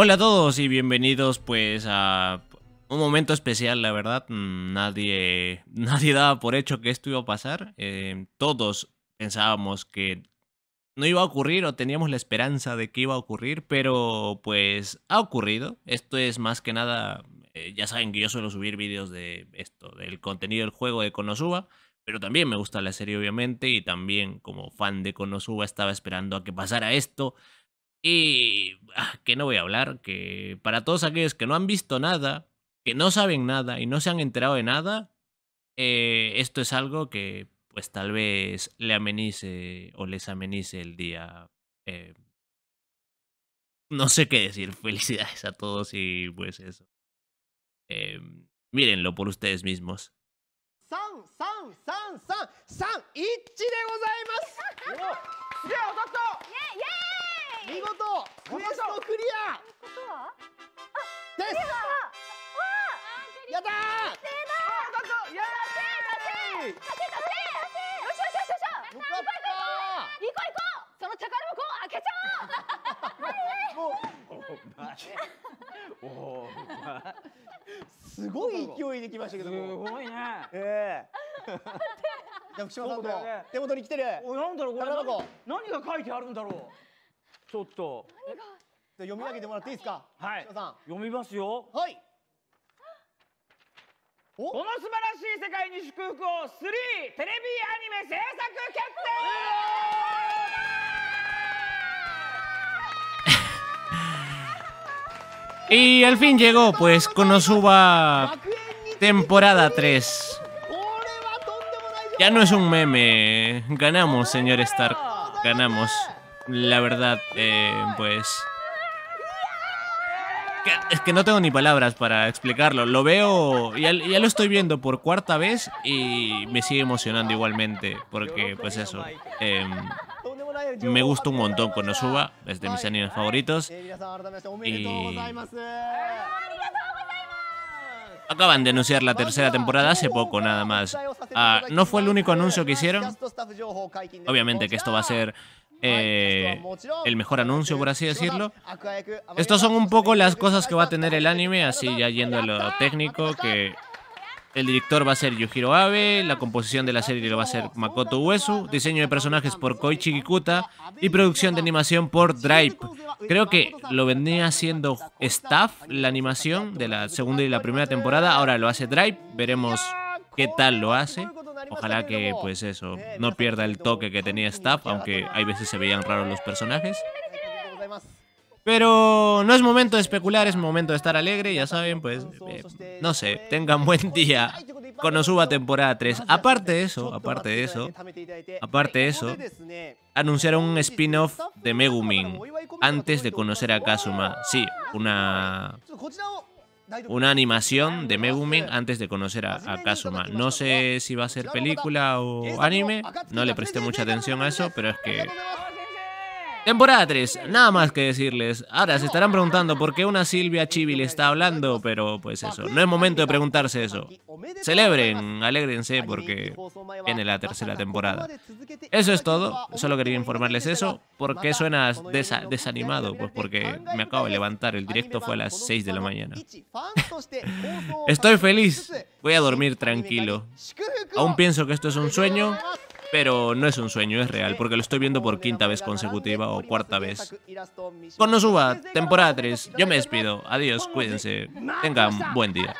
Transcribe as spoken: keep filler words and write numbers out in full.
Hola a todos y bienvenidos pues a un momento especial, la verdad. Nadie, nadie daba por hecho que esto iba a pasar. Eh, todos pensábamos que no iba a ocurrir o teníamos la esperanza de que iba a ocurrir, pero pues ha ocurrido. Esto es más que nada, eh, ya saben que yo suelo subir vídeos de esto, del contenido del juego de Konosuba, pero también me gusta la serie obviamente y también como fan de Konosuba estaba esperando a que pasara esto. Y ah, que no voy a hablar, que para todos aquellos que no han visto nada, que no saben nada y no se han enterado de nada, eh, esto es algo que pues tal vez le amenice o les amenice el día. Eh, no sé qué decir, felicidades a todos y pues eso. Eh, mírenlo por ustedes mismos. ¡San, san, san, san! ¡San, ichi de gozaimasu! ¡Bien, Otato! ¡Yay, yay!すごい勢いで来ましたけども。すごいね。ええ。福島さんの手元に来てる。なんだろうこれ。何が書いてあるんだろう。ちょっと読み上げてもらっていいですか。はい、読みますよ。はい。この素晴らしい世界に祝福をスリーテレビアニメ制作決定。Y al fin llegó pues Konosuba temporada tres. Ya no es un meme. Ganamos, señor Stark. Ganamos. La verdad, eh, pues... Que, es que no tengo ni palabras para explicarlo. Lo veo, ya, ya lo estoy viendo por cuarta vez y me sigue emocionando igualmente. Porque, pues eso, eh, me gusta un montón Konosuba. Es de mis animes favoritos. Y... acaban de anunciar la tercera temporada hace poco, nada más. Ah, no fue el único anuncio que hicieron. Obviamente que esto va a ser... Eh, el mejor anuncio, por así decirlo. Estos son un poco las cosas que va a tener el anime, así ya yendo a lo técnico, que el director va a ser Yuhiro Abe, la composición de la serie lo va a ser Makoto Uesu, diseño de personajes por Koichi Kikuta y producción de animación por Drive. Creo que lo venía haciendo Staff, la animación de la segunda y la primera temporada, ahora lo hace Drive, veremos qué tal lo hace. Ojalá que, pues eso, no pierda el toque que tenía Staff, aunque hay veces se veían raros los personajes. Pero no es momento de especular, es momento de estar alegre, ya saben, pues, eh, no sé, tengan buen día. Konosuba temporada tres. Aparte de eso, aparte de eso, aparte de eso, anunciaron un spin-off de Megumin antes de conocer a Kazuma. Sí, una... una animación de Megumin antes de conocer a, a Kazuma. No sé si va a ser película o anime. No le presté mucha atención a eso, pero es que... Temporada tres, nada más que decirles. Ahora se estarán preguntando por qué una Silvia Chibi le está hablando, pero pues eso. No es momento de preguntarse eso. Celebren, alégrense porque viene la tercera temporada. Eso es todo, solo quería informarles eso. ¿Por qué suenas desa desanimado? Pues porque me acabo de levantar, el directo fue a las seis de la mañana. Estoy feliz, voy a dormir tranquilo. Aún pienso que esto es un sueño, pero no es un sueño, es real, porque lo estoy viendo por quinta vez consecutiva o cuarta vez. Konosuba, temporada tres, yo me despido, adiós, cuídense, tengan buen día.